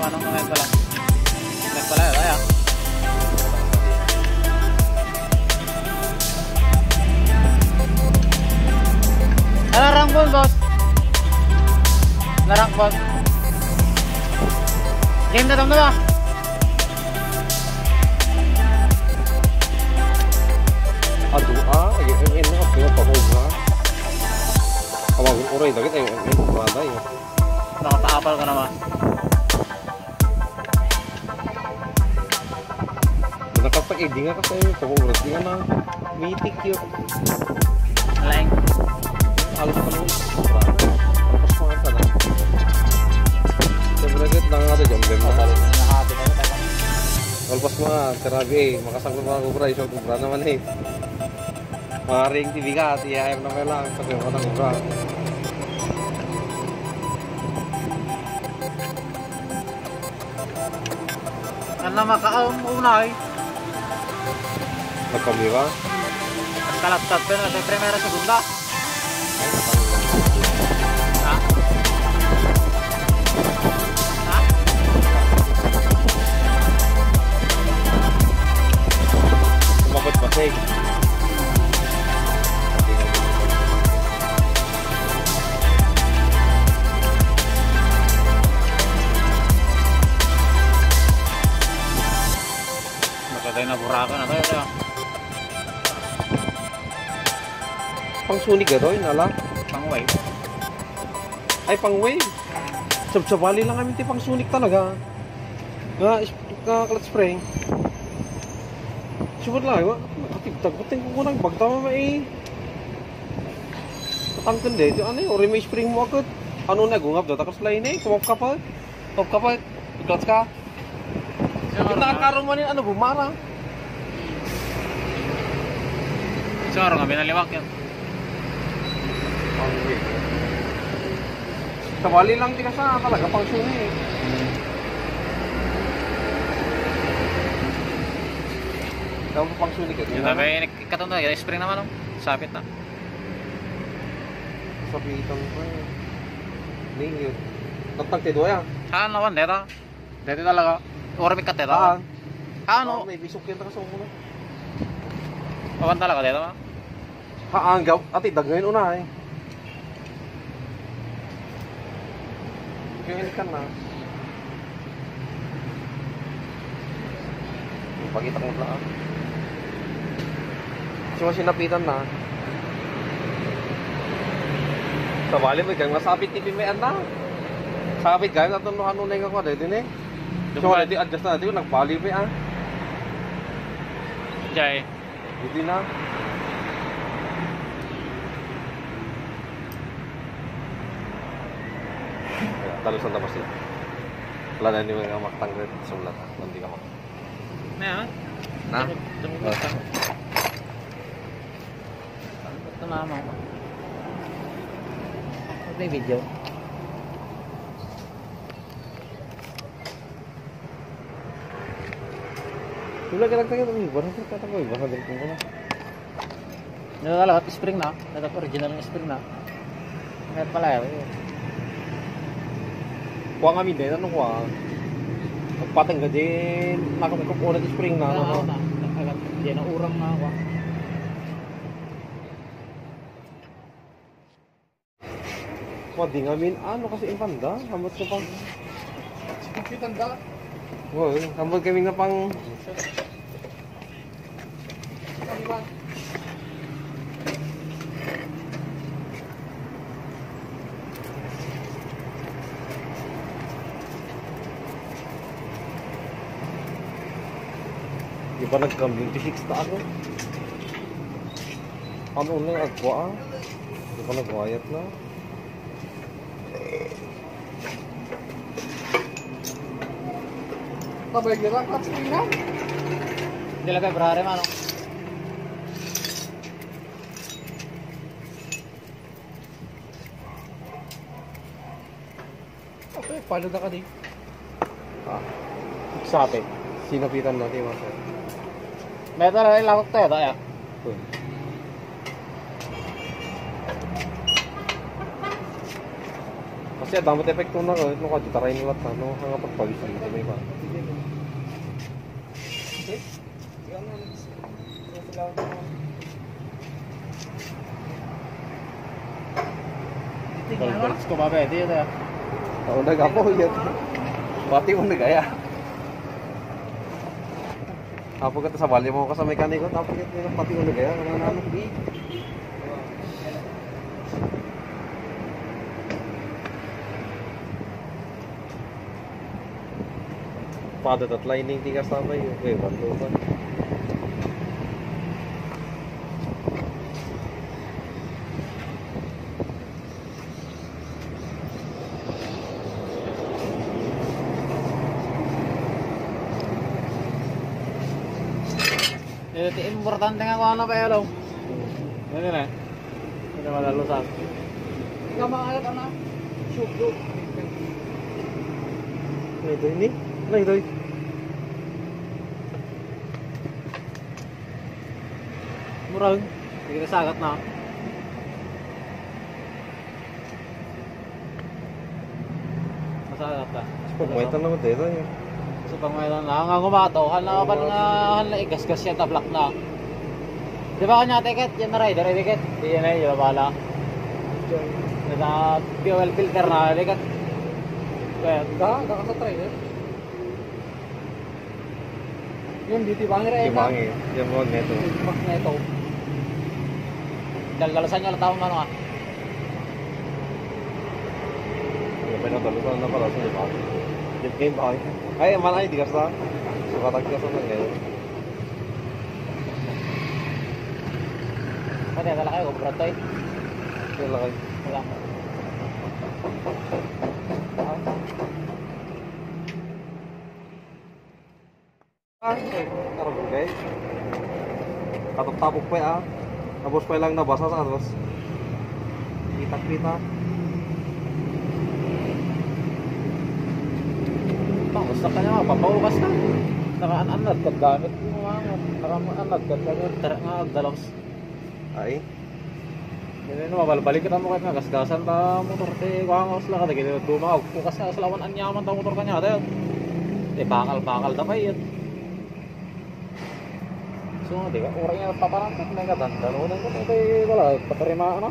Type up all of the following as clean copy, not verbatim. Nagpala ya, ya. Narangkon, bos. Narangkon. Game na dong dulu. Aduh, enak banget pokoknya. Awang uray dagit ay wala yun. Nakataapal ka naman. Nakapag-eding nga kasi pokoknya di nga na mitik yun. Laeng. Alos pa naman. Tapos mga ka na. Siyempre dagit nangangatid yung ganda. Walpas mga, sarabi eh. Makasangkot mga kubra. Isang kubra naman eh. Maring TV ka at iayam na kailang sabi mo ng kubra. Saan na makaunay? Nagkami ba? Nagkalaptap din at primera segunda. Ha? Ha? Tumakot ba siya? Naburakan atau ya. Pangsunig garoy nala, pangway. Ay pangway. Sabsabali lang kami ti pangsunig talaga. Nga clutch spring. Subod lang wa, nakatibtag pating ko nang bagtama mai. Patangken de ito ano, ori may spring mo akot. Ano na gungap do takas line eh, sumop ka pa. Top ka pa, clutch ka. Nakakaroon mo rin ano bumarang. Saro nga, binaliwak yan. Sabali lang din sa talaga pang suni eh. Tawag pang suni ka. Yung tabi, katong talaga, spring naman oh. Sapit na. Sapitan ko eh. Ningyo. Nagtagtido yan. Saan naman, deta. Deta talaga. Orami ka teta. Ano? May bisok yan talaga sa ulo. Awan talaga dito ba? Haanggaw. Ati, dagawin una eh. Gawin ka na. Pagkita ko lang. Siwa sinapitan na. Sabali mo, kaya nasabit ni Pimean na. Sabit gawin natin nung ano na yung ako. Dito eh. Siwa, dito adjust na natin kung nagbali mo ah. Jai. Hindi na. Talusan tapos sila. Wala na hindi mga makatang rin. Sumulat ha. Hindi ka makatang. Naya ha? Na? Ito na naman ako. Ito yung video. Wala ka nagtagay ng iba, nagtagay ko na. Nagtagay ko spring na, nagtagay original ng spring na. Kahit pala yun. Kuha kami din, anong kuha? Nagpatangga din, nakamikop ulit spring na. Diyan ang urang na kuha. Pwede nga min, ano kasi yung panda? Hamat ka pang... Yung panda? Wow, tambal kami na pang di ba nagkambing to 6 taas eh? Ano lang agwa? Di ba nagwayat na? Tabay nila ka sa tingnan. Hindi lang kayo brahari man. Okay, palod na ka din. Sabi, sinapitan natin yung masaya. May tala yung lakot tayo tayo. Mas Kasi damot effect ko na ulit nung katitaray nilat na nung hangapagpawisan dito may ba? Balbals ko ba pwede yun eh? Ako nag-apo yun. Pati mo nag-aya. Apo ka tasabali mo ka sa mekaniko. Apo ka pati mo nag-aya. Ano padat at lining di kasama yun. Okay, batlo ba? Importante nga kung ano pa yun. Yan yun eh. Hindi naman lalusan. Hindi ka makalat ano? Shukdo. Ano ito yun eh? Ano ito yun? Murang. Hindi kita sagat na. Masagat na. Pagmaitan naman dito yun. Sa pangmaitan na. Ang gumato. Hala ka na igas-gas yan. Tablak na. Di ba kanya ticket? Yan na rider, ticket? Di yan na yun, yung bala. Nasa fuel filter na, ticket. Kaya, ka sa trailer. Yun, ditibangin rin na. Ditibangin, yung magneto. Magneto. Dalgalasan niya lang taong ano ka. Hindi pa yung dalusan na pala sa dibangin. Dibangin ba kayo? Ay, manay, di kasta. Sukatag ka sa magneto. Kaya talaga kayo, kung brato eh. Wala kayo. Wala. Okay. Karabog guys. Kataptapok pa eh ah. Tapos pa lang nabasa sa atas. Kita-kita. Basta ka niya nga, papawakas ka. Nakaananad ka gamit. Nakaananad ka gamit. Nakaananad ka gamit. Ay. Hindi na mabalbalik kita mo kahit nga gasgasan ta motor te kuhang usla ka dagil dumaw kukas na salawan ang yaman ta motor kanya tayo. Eh bakal-bakal ta payet. So di ba orangnya paparantot na katan dalunan ko te wala paterima ano.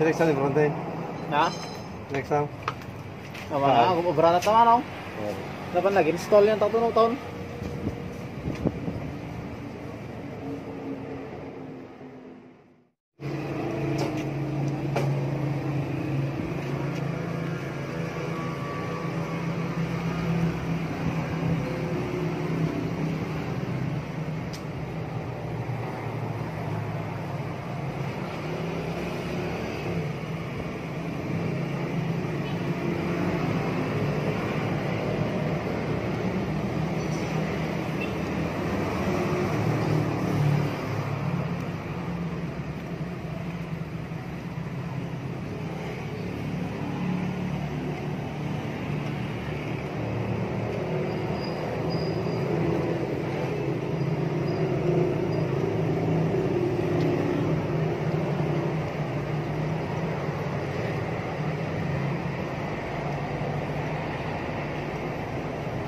Direct sa fronten. Na? Next time. Wala ako obrada ta man oh. Dapat nag-install yan taon.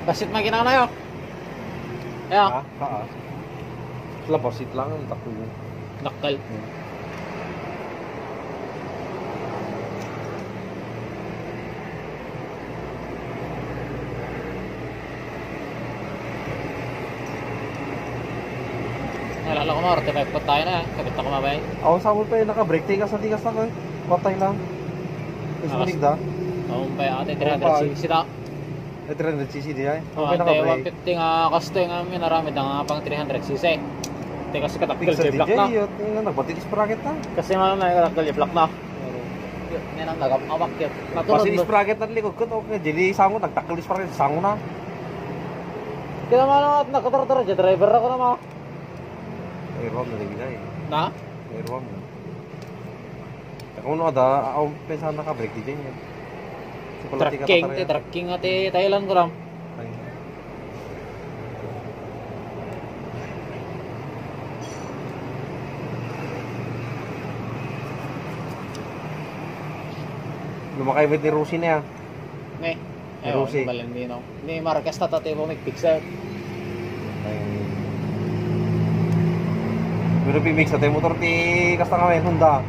Pasit man ginana yun. Ayan. Taas. Sala pasit lang. Takul. Nakal. Nalala ko mo. Artifive pot tayo na. Kapit na kumabay. Ako sa amin pa yun. Naka-break tayo. Kasatigas na ko yun. Patay lang. Kasi manig da. Ako pa yun. Ate 300 sila. Eh, 300cc di ay? Okay, naka-break. 150 nga kasto yung amin naramid na nga pang 300cc. Hindi kasi katakil J-block na. Nagpatilis bracket na. Kasi naman na katakil J-block na. Yan ang nagapawak yun. Pasilis bracket na likod ko. Okay, jili sango, nagtakilis bracket. Sango na. Hindi naman at nakatar-tar. Driver ako naman. Airwam na ligid ay. Na? Airwam na. Kung ano ada, ako pensahan naka-break di dyan yun. Trekking ati Thailand ko lang. Kumakaibat ni Rusi na yan. Ne. Ni Rusi. Valentino. Ni Marquez tatatipo migpig sa. Pero pimig sa tayo motor ti Kastangawen, Honda.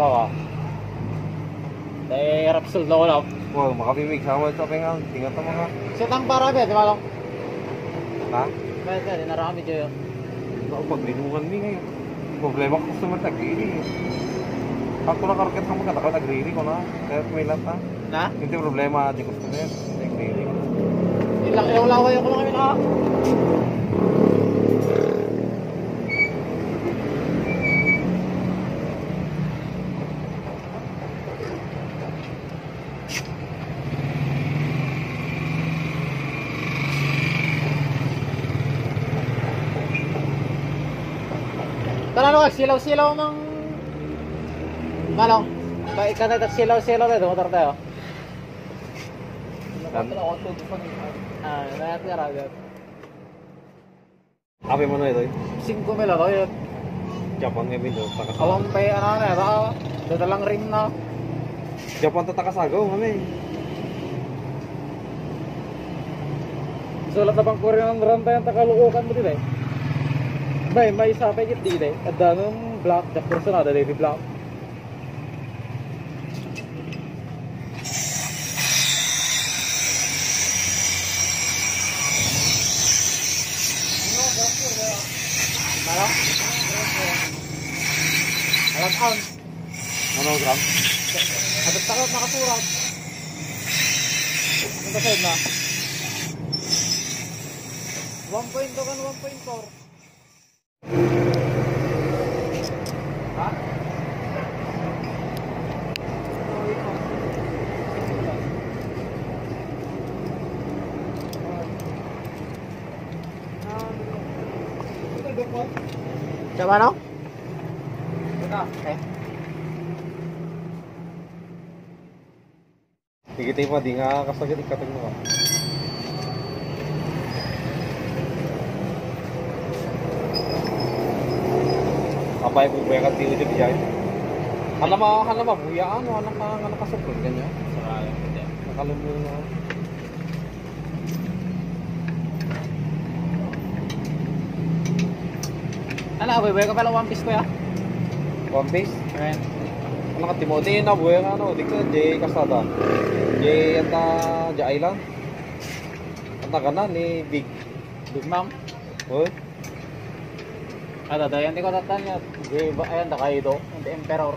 Baka. Tay Rapsol na wala. Wow, makapimig sa mga topingan. Tingnan mo nga. Setang para ba, di ba lang? Ha? Basta, dinarami dito. Baka paglinuhan ni ngayon. Problema ko sa mga tagili. Ako na karket ng mga tao, nag-ready ko na. Kaya kumilat na. Na? Hindi problema, di customer. Nag-ready ko. Ilang ilaw laway ako lang kami na. Tara, silaw-silaw ng malong. Ika na silaw-silaw na ito, motor tayo. Nayat nga ragat. Ape mo na ito eh? 5 mil ito eh. Japan nga bin doon, takasagaw. Awang pay, ano na ito, dadalang rim na. Japan ito takasagaw, mami. Sulat na bang kurin ng ranta yung takalukukan mo dito eh. May isa pa yung dito eh. At danong black, the person na, the lady black. Malang? Malang on. Monogram? Atas takot, nakasurat. Ang kasayad na? 1.2 kan 1.4. Coba no? Okay. Dikit pa, di nga kasagad ikatag mo ka. Abay, bubuya ka dito dyan. Alam mo, buya ano, anak ka sa pulgan niya. Saraya. Nakalumul na. Ano, buhay ka pala, one piece ko ya? One piece? Ayan. Ano ka, Timothy na, buhay ka ano, di ka, J. Casada. J. Anta, J. Island. Anta ka na, ni Big. Big Mom? Uy. Ano, dahil hindi ko natan niya. Ayan, Dakaido. And the Emperor.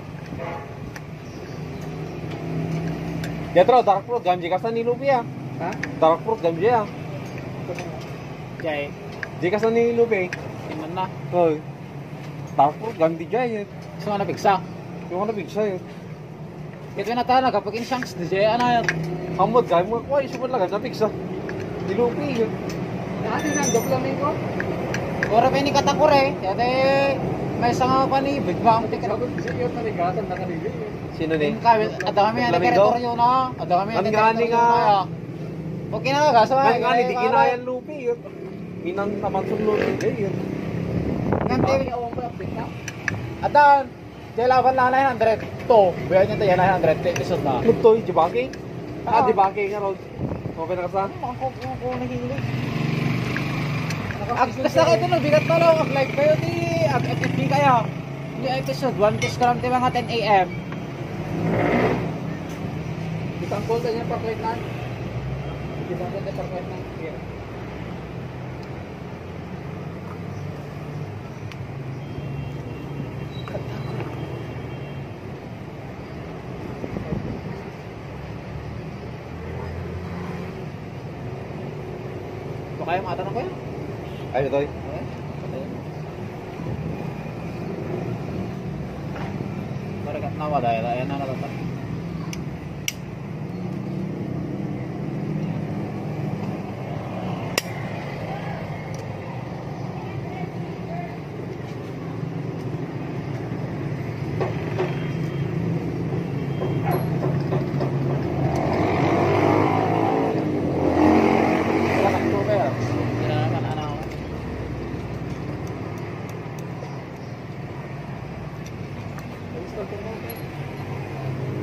Yatro, Dark Fruit, Gamji Casada ni Lupi ya. Ha? Dark Fruit, Gamji ya. J. J. Casada ni Lupi. Timan na. Uy. Dark fruit, ganti dyan eh. Gusto nga nabigsa? Gusto nga nabigsa eh. Ito yung natana, kapag in-shanks di siya, ano yan? Hamod, gaya mo ako, iso mo lang, nabigsa. Dilupi eh. Dati na, doplamin ko. Kura pa yung ikatakura eh. Yate, may isang nga pa ni Big Bang. Sagot siya yung taligatan na kanilin eh. Sino ni? Ada kami yan, nagkaretor yun ah. Ada kami yan, nagkaretor yun ah. Huwag kinagasa eh. Ang gani, di kinayan lupi eh. Minang naman sunod eh eh. Nanti yung awang update na. At daan, yung laban na 900 to. Buyan nyo tayo 900 episode na. Lutoy, Jibaki? Ah, Jibaki nga Rod. Okay na ka saan? Makakoko nahilig. Tapos na kayo ito, bigat na lang. Mag-live kayo, di FFB kayo. Hindi episode 1, kiss ko lang di mga 10 AM. Isang call tayo niya parkwet na. Isang call tayo parkwet na. Kaya mga tanong ko yan? Ayun ito eh. Baragat na wala eh. Ayan na natatap. Thank you.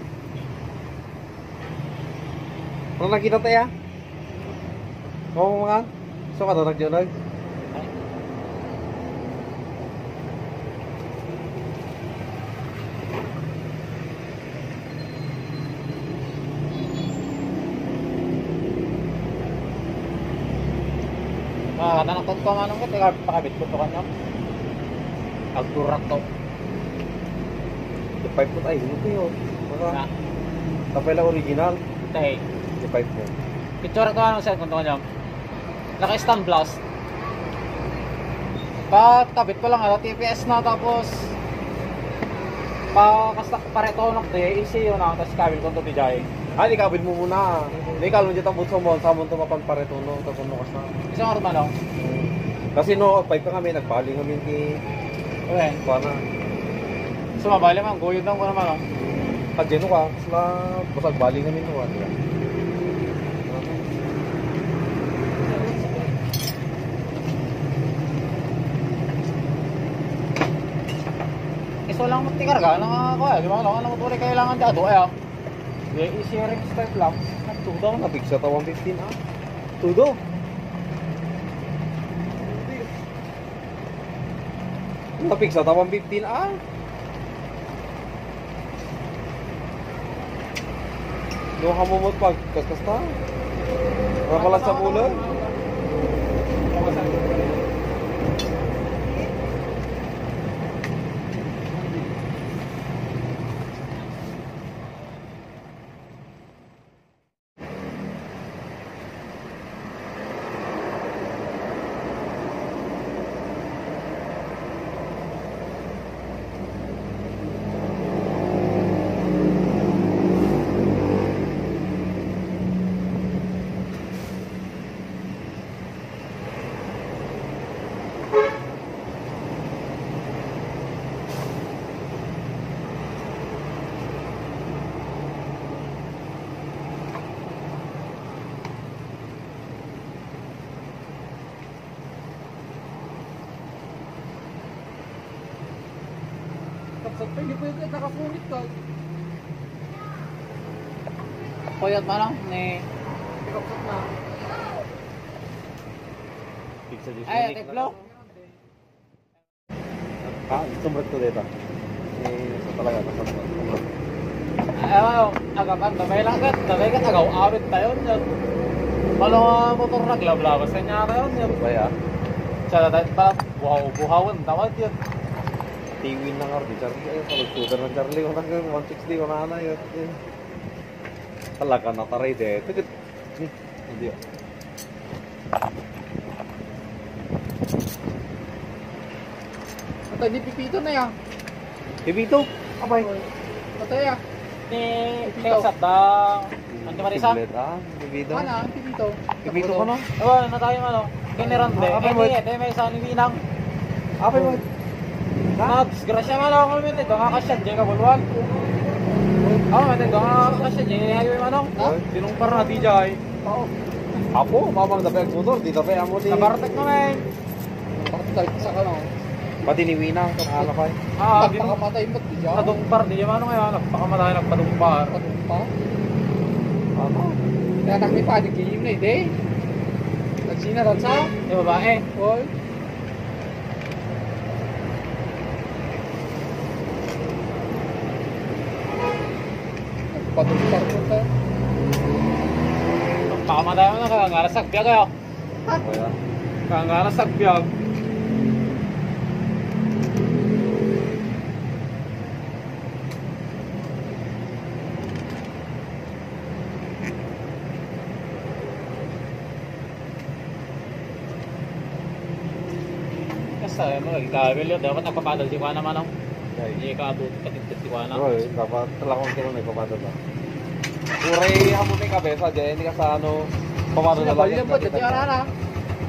Ano nakita tayo? Oo mga. So katatak yun lang. Nakakot ko nga nung ito. Pakabit ko ito kanya. Agturak to. Ipay po tayo. Ito yun. Tapay lang original. Tay. Picture ko ano sa konto niya. Naka-stand blast. Pa kabit pa lang ala TPS na tapos pa kastak pareto nok de easy yo na tapos kabit konto di jay. Ay di kabit mo muna. Di kalon jitang butso mo sa munto mapan pareto no tapos no kastak. Isang araw man lang. Kasi no pipe pa kami nagbaling kami ni okay, para. Sumabali man goyod lang ko naman lang. Pagdeno ka, sila basag baling kami no. Walang magtikarga, di ba? Walang maturi kailangan dado, eh. Di, i-sharing step lang. Nagtudo, nabig sa tawang 15, ha? Tudo. Nabig sa tawang 15, ha? Doon ka mumot pag kaskasta. Nakalas sa bulan. Hindi po yung nakapunit ka. Koyot mo lang ni... Pikapsot na. Ay, teklo. Sumrat ko dito. Sa talaga nakasumrat ko. Ayaw, agapan. Dabay lang kat. Dabay kat agaw. Awit tayo niyan. Malong motor na glablabas. Kanya tayo niyan. Baya. Tsada tayo pala. Buhawan. Tawad yun. Tiwin na nga rin, Charlie. Ayun, palagtuder ng Charlie. Kung nang 160, kung nana yun. Talaga nataray dito. Hindi yun. Ito, hindi pipito na yan. Pipito? Abay. Ito yan. Pipito. Ante Marisa? Pipito. Ano? Pipito. Pipito ko no? Ewan, na tayo ano. Kineran de. Ete, may isang liwinang. Apay mo. Nats, grasya nga lang ako naman ito, kakasya dyan kabuluan. Ako naman ito, kakasya dyan, highway manong. Sinungpar na, di dyan ay. Ako, mamang dapat ang motor, di dapat ang motor. Nabartek naman. Pagkakit sa ka lang. Pati ni Wina, kakala kayo. Nagpakamatay ba't di dyan? Nagpakamatay, di dyan manong kaya, nagpakamatay, nagpakamatay. Nagpakamatay? Ano? Kaya naklipa, nagkilim na ito eh. Nagsinaran sa? Di babae. Oy. Patungkar po tayo. Pakamatay mo na, kakangarasag biyag kayo. Kakangarasag biyag. Basta mga ikawil yun, dapat nagpapadal si Juana man ako. Hindi ka katintit si Juana. Dapat talakong tulong nagpapadal na. Uray ang muna yung kabesa dyan, hindi ka sa ano, pamadal na lang. Nabalyan mo, dati ara na.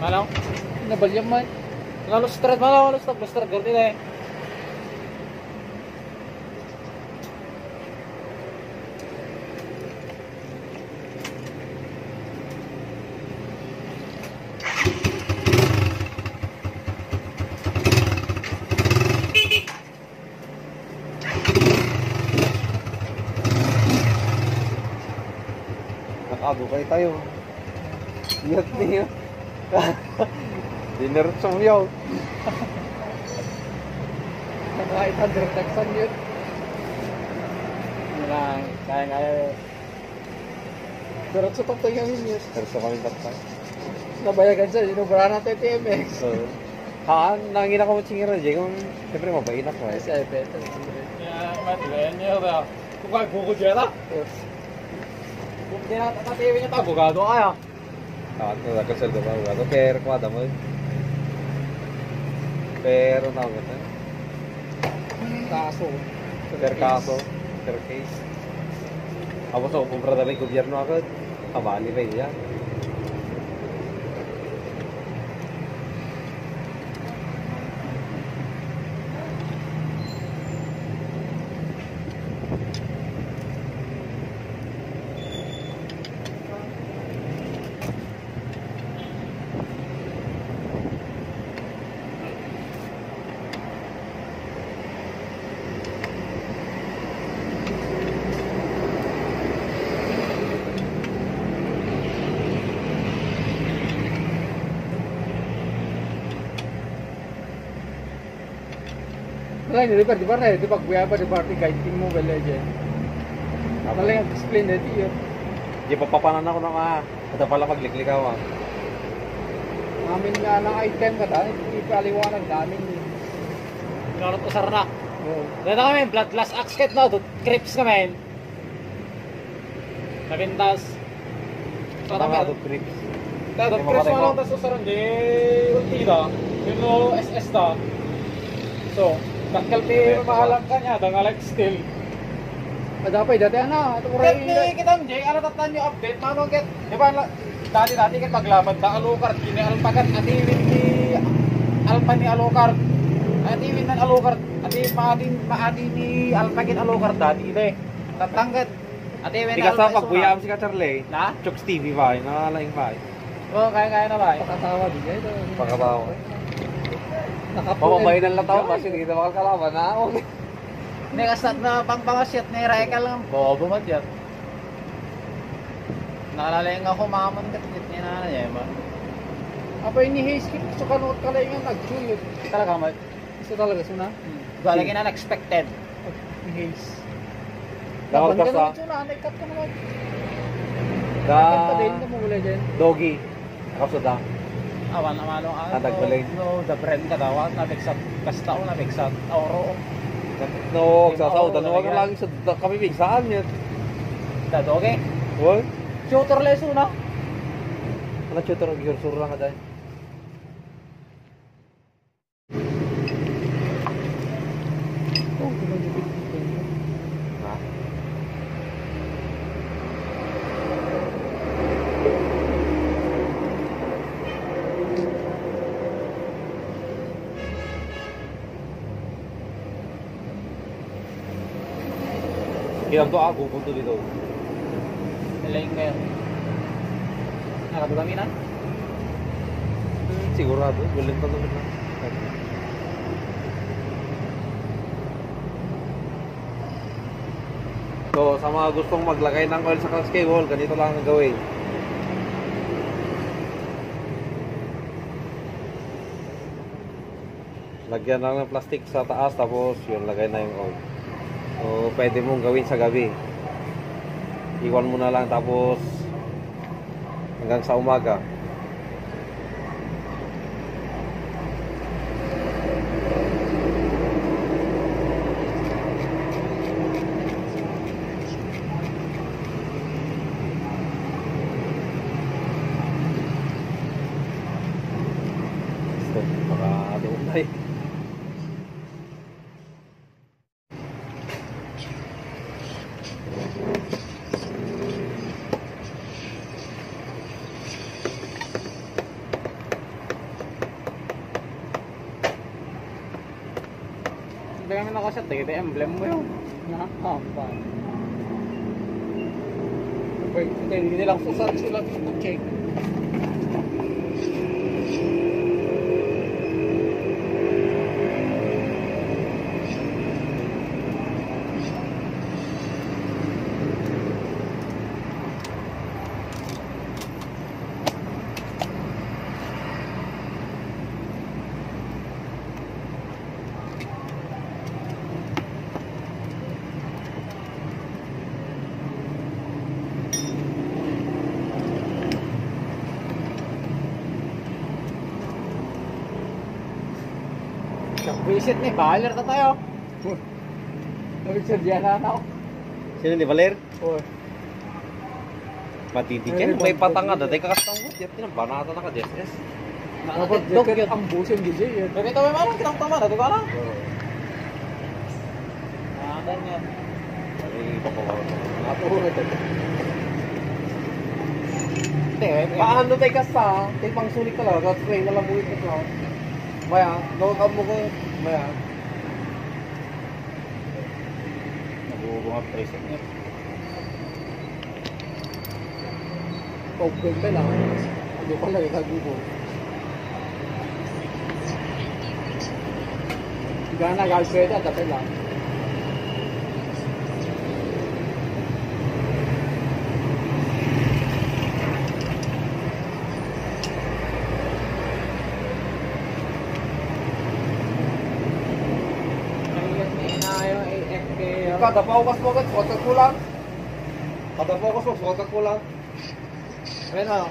Malaw? Nabalyan man. Nalustrat, malaw, nalustrat, nalustrat, ganun eh. Nakabukay tayo. Iyot niyo. Dinertsong niyo. Nakakait ang direction niyo. Marang, kaya. Diretso tap tayo kami niyo. Diretso kami tap tayo. Nabayagan siya, sinubaran natin TMX. Haan, nangin ako matsingira. Siyempre mabayin ako eh. Siya, beto. Matibayan niyo ba? Kukay buko dyan ah. Kaya natatewi niya tago gado kaya. Nakasal ka ba gado? Pero kung adam mo eh. Pero tawag ito eh. Kaso. Per kaso. Per case. Ako sa kumpra na lang yung gobyerno agad. Kabali ba niya? Wala yung repair na ito pag buya pa di party guiding mo wala dyan. Wala yung explain na ito yun. Di papapanan ako ng mga ito pala pagliklik ako. Namin nga ng item ka dahil ipaliwanag namin. Nakalot ko sarnak. Dito kami, blood glass axet na ito. Crips kami. Napintas. Ito kami. Ito crips. Ito crips mo lang tas usaran. Di ultida. Yun no SS ta. So, nagkalti mahalang ka niya, dangalag still. Madapay, dati ano, ito uray. Dati kita ang Jay, ano tatan niyo update, manong get, di ba, dati-dati kat maglaban, da Alucard, kini Alpagat, atiwin ni, Alpa ni Alucard, atiwin ng Alucard, atiwin maati ni Alpagin Alucard dati, ito eh. Tatanggat, atiwin na Alpa Isura. Di ka sa pagbuyaan si Kacharley, Chokes TV ba, nangalaing ba? Oo, kaya-kaya na ba? Pakatawa din niya ito. Pakatawa eh. Mamabayin ang lataw kasi hindi kita makakalaban na ako. Hindi kasi na pangpangasyat na ireka lang. Bobo matyat. Nakalaleng ako mamon katigit niya na niya ba? Apa yun ni Hayskip? So kanuot ka lang yung nag-julot. Talaga mo? Gusto talaga suna? Galagin na unexpected. Ni Hays. Dapat ka sa? Nagkat ka naman. Nagkat ka din namula dyan. Doggy. Nakapsada. Awan naman ang ano. Natagbalay. No, the brand kadawa. Nabiksat. Basta o nabiksat. Auro. No, sasaw. Huwag na lang kami bigsaan yun. That okay? What? Tutor leso na. Ano tutor? Giyorsuro lang ka dahil. Kita untuk aku untuk itu. Lengkap. Ada tu kami nak? Sigur ada, boleh tentu nak. So sama gustong maglagay ng oil sa casket wall, ganito lang ang gawin. Lagyan lang ng plastik sa taas, tapos yun lagay na yung oil. So, pwede mong gawin sa gabi. Iwan mo na lang tapos hanggang sa umaga. Gusto, baka di umay. lang ako sa TV, emblem mo yun. Nakakapa. Hindi nilang susad sila. Okay. Visit ni Valer na tayo. Nabigsadya na ako. Sino ni Valer? Oo. Matitikin. May patanga na. Teka kasang mo. Diyat ka ng banata na ka. Yes. Nakatitog yun. Ang buso yung DJ. Nakita mo yung mga kitang tama. Dato ka lang. Nakatan yan. Nakaturo ito. Paano tayo kasang? Tayo pang sulit ka lang. Kasi may nalamulit ka lang. Maya, nakakab mo ko. Maya. Nag-uubungap tayo niya. Pag-gawin pa lang. Hindi pala yung nag-uubong. Hindi na nag-alpwede at dapat lang. Kada focus mo agad, sukat ko lang. Kada focus mo, sukat ko lang. Ayan na.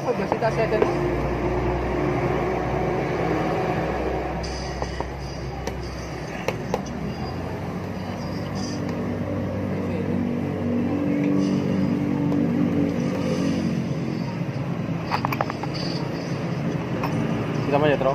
Ako, masita seconds. Kita mo yatro,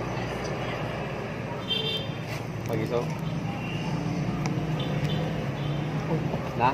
pag-iso na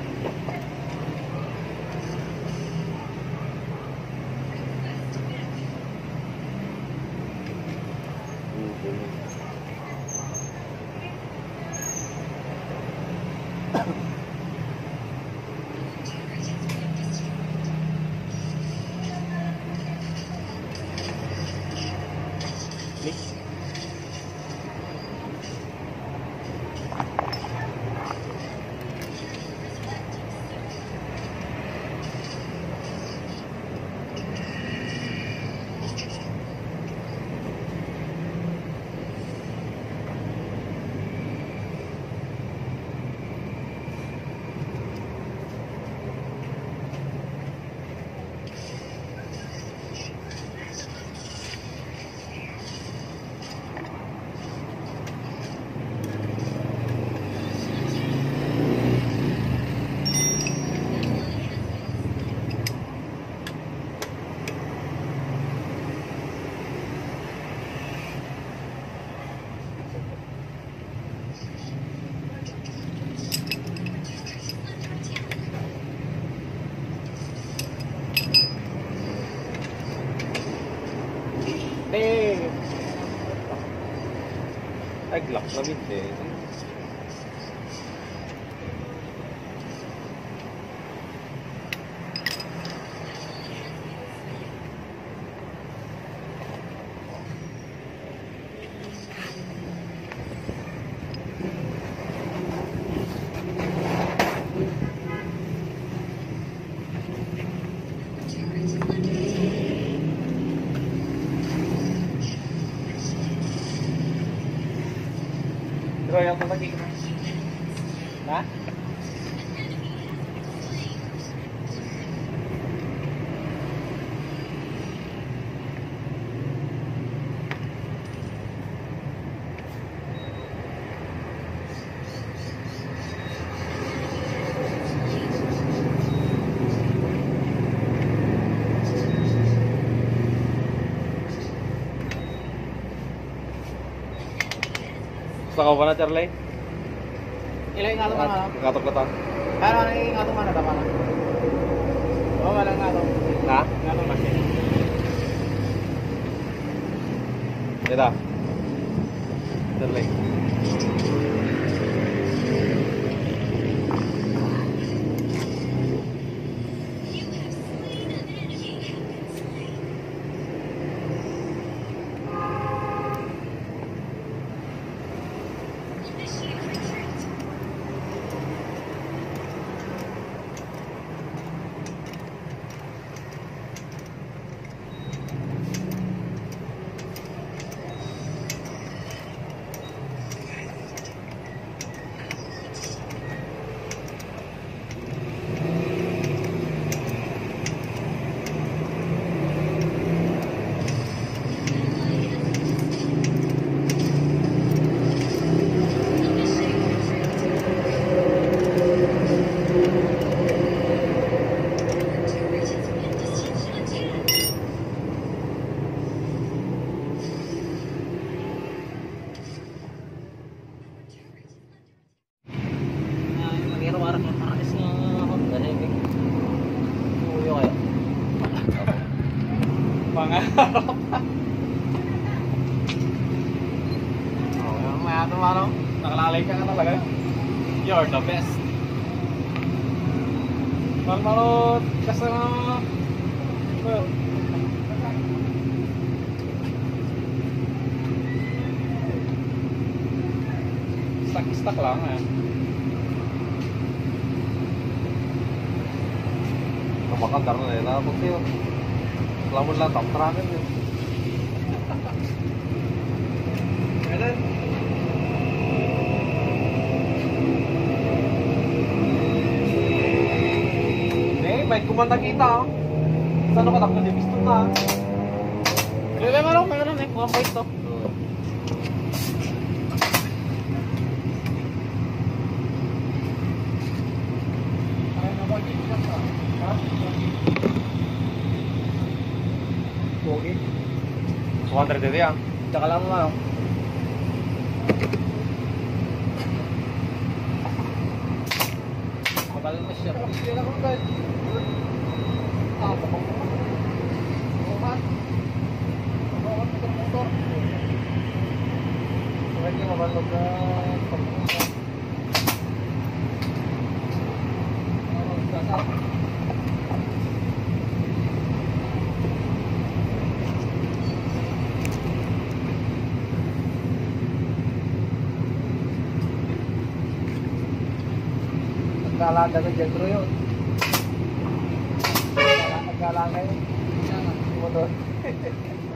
Taglak na binte. Kaya ako magiging na? Taka ba na, Charlie? Ilang yung atong ano? Katok na ta. Kaya ano yung atong ano, tama na? Oo, walang atong. Ha? Atong masin. Ito. Charlie. You're the best. Malmalot kasi well. Stuck lang eh. Kapag karna eh na putih. Lamun lang tamtranin. Kailan? Baik kumanta kita. Sana ka takot yung pistol na. Lele, meron eh. Mga point to. Pogi. 200 dito yan. Tsaka lang mo. Mabalin na siya. Hindi na kung dahil. Ah, pokok. Obat. Obat untuk motor. Lagi membantu ke pembuka. Kalau dasar. Kendala dari jentro yuk. Kalangnya, motor.